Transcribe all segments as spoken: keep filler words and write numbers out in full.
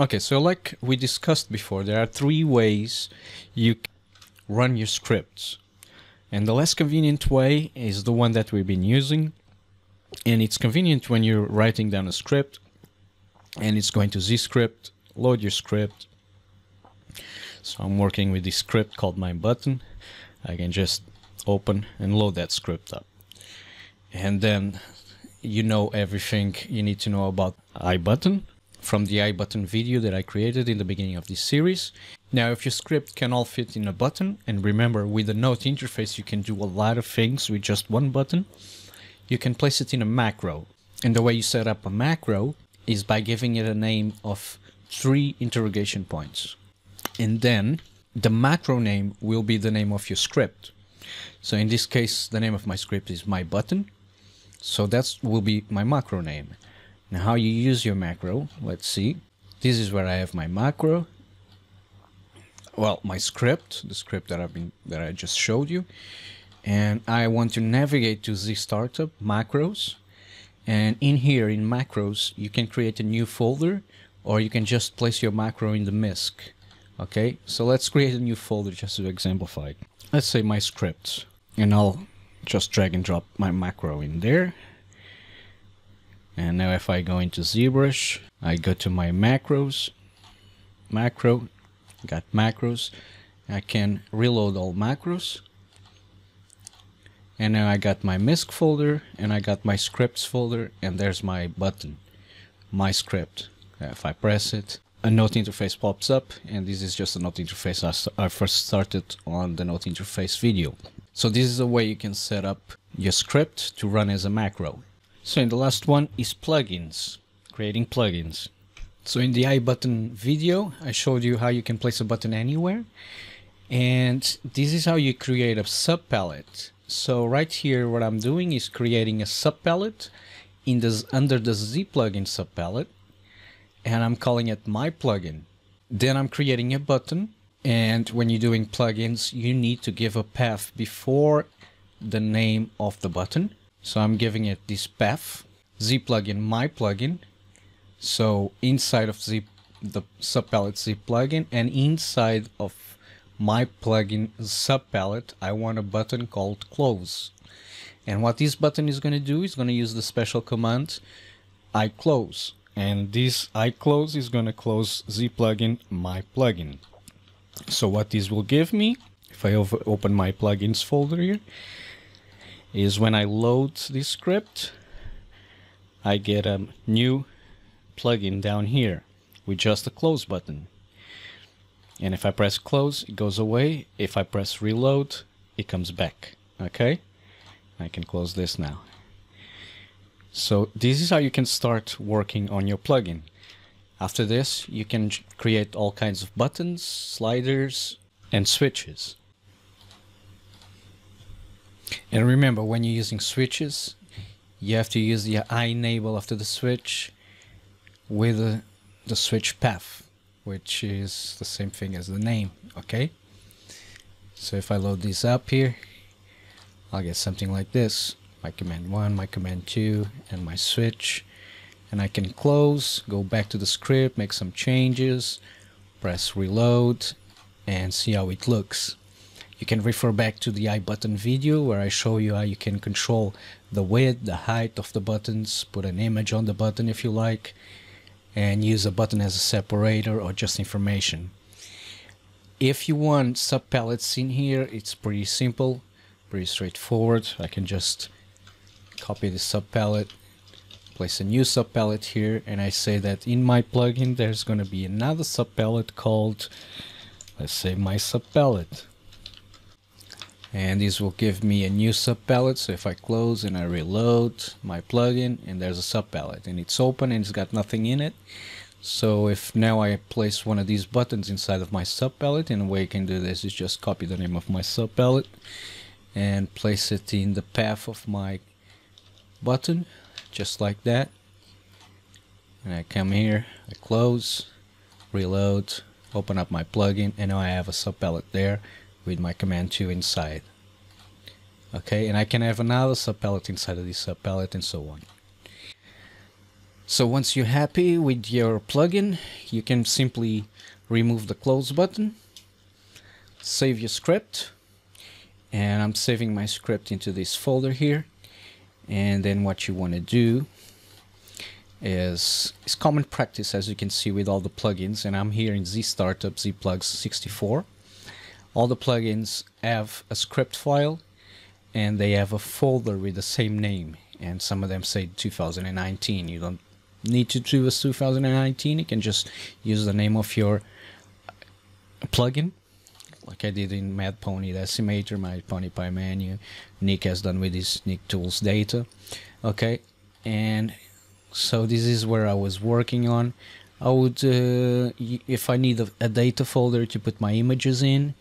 Okay, so like we discussed before, there are three ways you can run your scripts. And the less convenient way is the one that we've been using. And it's convenient when you're writing down a script and it's going to ZScript, load your script. So I'm working with this script called myButton. I can just open and load that script up. And then you know everything you need to know about iButton from the iButton video that I created in the beginning of this series. Now, if your script can all fit in a button, and remember with the Note interface you can do a lot of things with just one button, you can place it in a macro. And the way you set up a macro is by giving it a name of three interrogation points. And then the macro name will be the name of your script. So in this case, the name of my script is myButton. So that will be my macro name. Now, how you use your macro, let's see. This is where I have my macro. Well, my script, the script that I've been that I just showed you. And I want to navigate to ZStartup macros. And in here, in macros, you can create a new folder, or you can just place your macro in the misc. Okay, so let's create a new folder just to exemplify it. Let's say my script, and I'll just drag and drop my macro in there. And now if I go into ZBrush, I go to my macros, macro, got macros. I can reload all macros. And now I got my misc folder, and I got my scripts folder, and there's my button, my script. If I press it, a Note interface pops up, and this is just a Note interface I first started on the Note interface video. So this is a way you can set up your script to run as a macro. So in the last one is plugins, creating plugins. So in the iButton video, I showed you how you can place a button anywhere. And this is how you create a sub palette. So right here, what I'm doing is creating a sub palette in this, under the Z plugin sub palette, and I'm calling it my plugin. Then I'm creating a button, and when you're doing plugins, you need to give a path before the name of the button. So I'm giving it this path, Z plugin, my plugin. So inside of Z, the sub palette Z plugin, and inside of my plugin subpalette, I want a button called close. And what this button is going to do is going to use the special command I close. And this I close is going to close Z plugin, my plugin. So what this will give me, if I open my plugins folder here, is when I load this script, I get a new plugin down here with just a close button. And if I press close, it goes away. If I press reload, it comes back. Okay, I can close this now. So this is how you can start working on your plugin. After this, you can create all kinds of buttons, sliders, and switches. And remember, when you're using switches, you have to use the I enable after the switch with uh, the switch path, which is the same thing as the name, okay? So if I load this up here, I'll get something like this. My command one, my command two, and my switch. And I can close, go back to the script, make some changes, press reload, and see how it looks. You can refer back to the iButton video where I show you how you can control the width, the height of the buttons, put an image on the button if you like, and use a button as a separator or just information. If you want sub palettes in here, it's pretty simple, pretty straightforward. I can just copy the sub palette, place a new sub palette here, and I say that in my plugin there's going to be another sub palette called, let's say, my sub palette. And this will give me a new sub palette. So if I close and I reload my plugin, and there's a sub palette, and it's open and it's got nothing in it. So if now I place one of these buttons inside of my sub palette, and the way I can do this is just copy the name of my sub palette and place it in the path of my button, just like that. And I come here, I close, reload, open up my plugin, and now I have a sub palette there with my command two inside. Okay, and I can have another sub palette inside of this sub palette, and so on. So once you're happy with your plugin, you can simply remove the close button, save your script, and I'm saving my script into this folder here. And then what you want to do is, is common practice, as you can see, with all the plugins, and I'm here in ZStartup, Z plugs sixty-four. All the plugins have a script file and they have a folder with the same name, and some of them say two thousand nineteen. You don't need to do as two thousand nineteen, you can just use the name of your plugin, like I did in Mad Pony Decimator, my Pony Pie menu, Nick has done with his Nick Tools data. Okay, and so this is where I was working on. I would, uh, if I need a, a data folder to put my images in,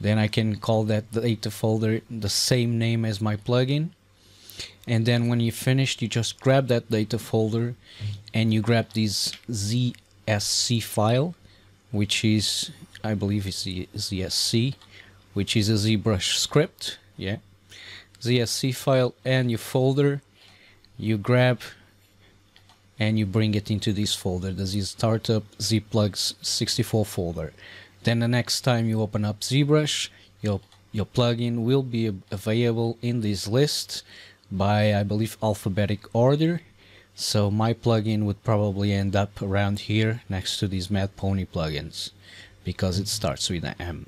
then I can call that data folder the same name as my plugin. And then when you finished, you just grab that data folder and you grab this Z S C file, which is, I believe it's the Z S C, which is a ZBrush script. Yeah, Z S C file and your folder, you grab and you bring it into this folder, the ZStartup Z plugs sixty-four folder. Then the next time you open up ZBrush, your your plugin will be available in this list by, I believe, alphabetic order. So my plugin would probably end up around here next to these Mad Pony plugins, because it starts with an M.